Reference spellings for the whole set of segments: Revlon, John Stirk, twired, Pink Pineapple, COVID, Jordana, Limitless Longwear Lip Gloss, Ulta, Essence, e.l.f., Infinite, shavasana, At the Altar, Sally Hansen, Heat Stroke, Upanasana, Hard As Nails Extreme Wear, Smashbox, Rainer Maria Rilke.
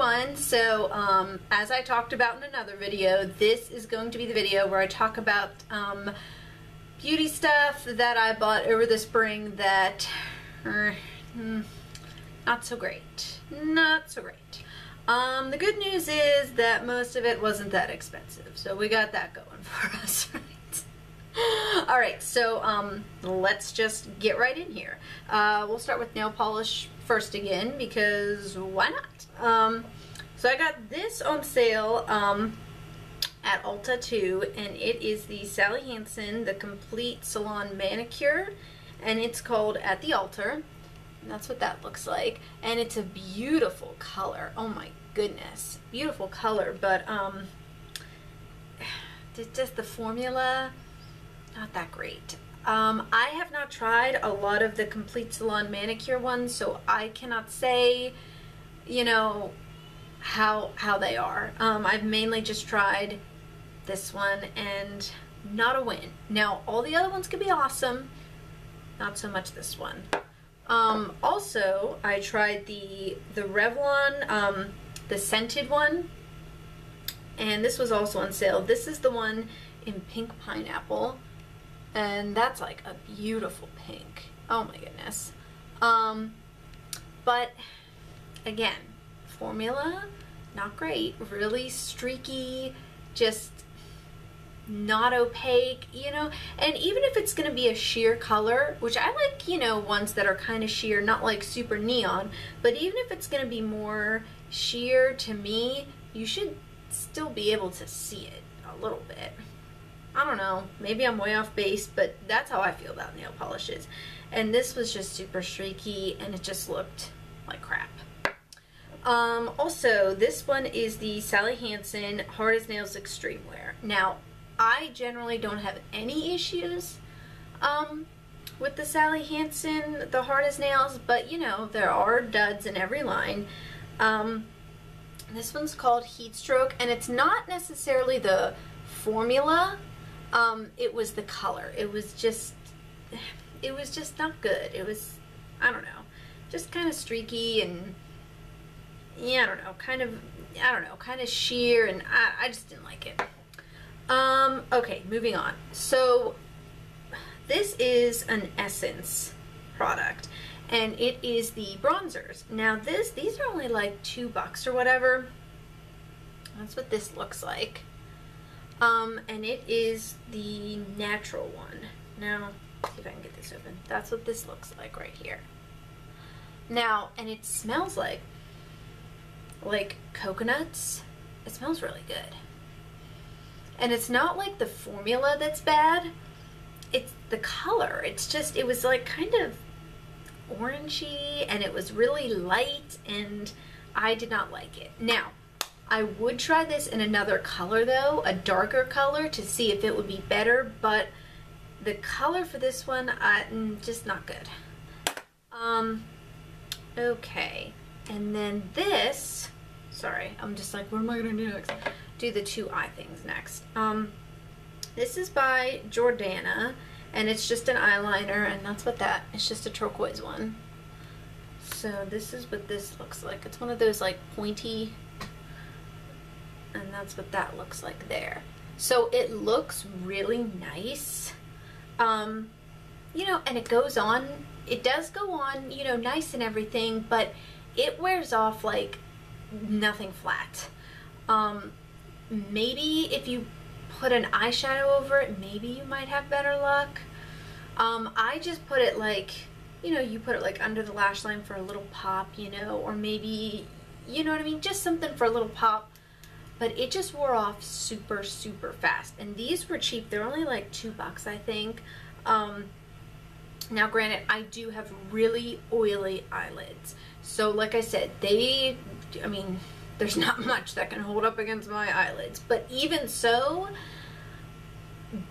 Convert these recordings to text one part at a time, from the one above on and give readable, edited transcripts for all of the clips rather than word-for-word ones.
everyone. So as I talked about in another video, this is going to be the video where I talk about beauty stuff that I bought over the spring that are not so great. Not so great. The good news is that most of it wasn't that expensive, so we got that going for us, right? Alright, so let's just get right in here. We'll start with nail polish first again, because why not? So I got this on sale at Ulta too, and it is the Sally Hansen, the Complete Salon Manicure, and it's called At the Altar. That's what that looks like, and it's a beautiful color. Oh my goodness, beautiful color, but just the formula, not that great. I have not tried a lot of the Complete Salon Manicure ones, so I cannot say, you know, how they are. I've mainly just tried this one, and not a win. Now, all the other ones could be awesome, not so much this one. Also, I tried the Revlon, the scented one, and this was also on sale. This is the one in Pink Pineapple, and that's like a beautiful pink. Oh my goodness. But again, formula, not great. Really streaky, just not opaque, you know. And even if it's going to be a sheer color, which I like, you know, ones that are kind of sheer, not like super neon, but even if it's going to be more sheer, to me, you should still be able to see it a little bit. I don't know, maybe I'm way off base, but that's how I feel about nail polishes. And this was just super streaky, and it just looked like crap. Also, this one is the Sally Hansen Hard As Nails Extreme Wear. Now, I generally don't have any issues with the Sally Hansen, the Hard As Nails, but you know, there are duds in every line. This one's called Heat Stroke, and it's not necessarily the formula, it was the color. It was just not good. It was, I don't know, just kind of streaky and, yeah, I don't know, kind of, I don't know, kind of sheer, and I just didn't like it. Okay, moving on. So this is an Essence product, and it is the bronzers. Now these are only like $2 or whatever. That's what this looks like. And it is the natural one. Now, see if I can get this open. That's what this looks like right here. Now, and it smells like coconuts. It smells really good. And it's not like the formula that's bad, it's the color. It's just, it was like kind of orangey, and it was really light, and I did not like it. Now, I would try this in another color though, a darker color, to see if it would be better, but the color for this one, just not good. Okay, and then this, sorry, I'm just like, what am I gonna do next? Do the two eye things next. This is by Jordana, and it's just an eyeliner, and that's what that, it's just a turquoise one. So this is what this looks like. It's one of those like pointy, and that's what that looks like there. So it looks really nice, you know, and it goes on, it does go on, you know, nice and everything, but it wears off like nothing flat. Maybe if you put an eyeshadow over it, maybe you might have better luck. I just put it like, you know, you put it like under the lash line for a little pop, you know, or maybe, you know what I mean, just something for a little pop. But it just wore off super, super fast. And these were cheap. They're only like $2, I think. Now, granted, I do have really oily eyelids. So, like I said, they, I mean, there's not much that can hold up against my eyelids. But even so,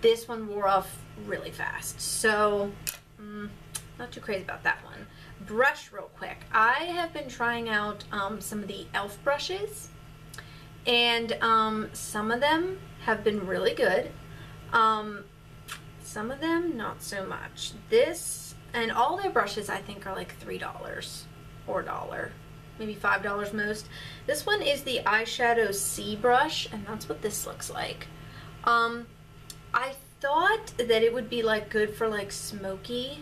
this one wore off really fast. So, not too crazy about that one. Brush real quick. I have been trying out some of the e.l.f. brushes. And some of them have been really good, some of them not so much. This, and all their brushes I think are like $3 or $1, maybe $5 most. This one is the eyeshadow C brush, and that's what this looks like. I thought that it would be like good for like smoky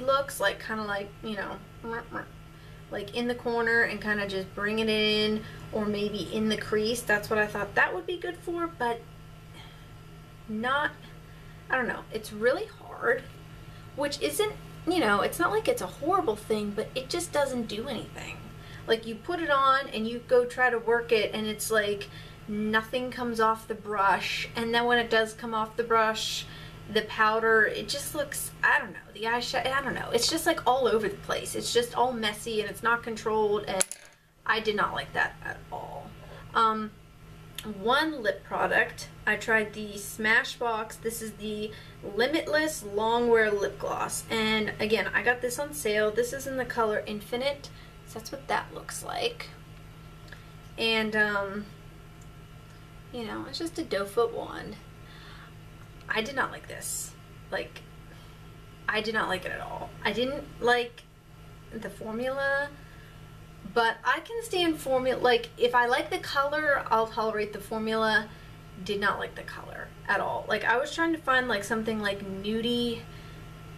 looks, like kind of like, you know, like in the corner and kind of just bring it in, or maybe in the crease. That's what I thought that would be good for, but not, I don't know, it's really hard, which isn't, you know, it's not like it's a horrible thing, but it just doesn't do anything. Like, you put it on and you go try to work it, and it's like nothing comes off the brush, and then when it does come off the brush, the powder, it just looks, I don't know, the eyeshadow, I don't know, it's just like all over the place. It's just all messy and it's not controlled, and I did not like that at all. One lip product, I tried the Smashbox. This is the Limitless Longwear Lip Gloss, and again, I got this on sale. This is in the color Infinite, so that's what that looks like. And you know, it's just a doe foot wand. I did not like this. Like, I did not like it at all. I didn't like the formula, but I can stand formula. Like, if I like the color, I'll tolerate the formula. Did not like the color at all. Like, I was trying to find like something like nudie.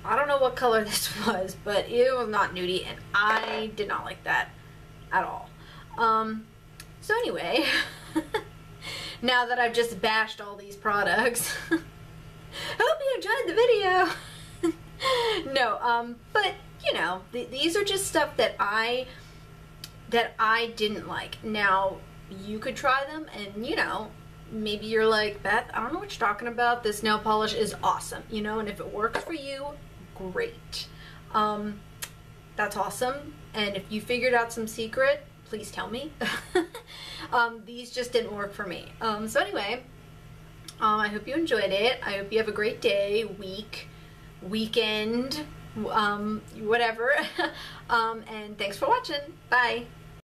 I don't know what color this was, but it was not nudie, and I did not like that at all. So anyway, now that I've just bashed all these products, hope you enjoyed the video. No, but you know, these are just stuff that I didn't like. Now, you could try them, and you know, maybe you're like, Beth, I don't know what you're talking about. This nail polish is awesome, you know, and if it works for you, great. That's awesome. And if you figured out some secret, please tell me. These just didn't work for me. So anyway, I hope you enjoyed it. I hope you have a great day, week, weekend, whatever. And thanks for watching. Bye.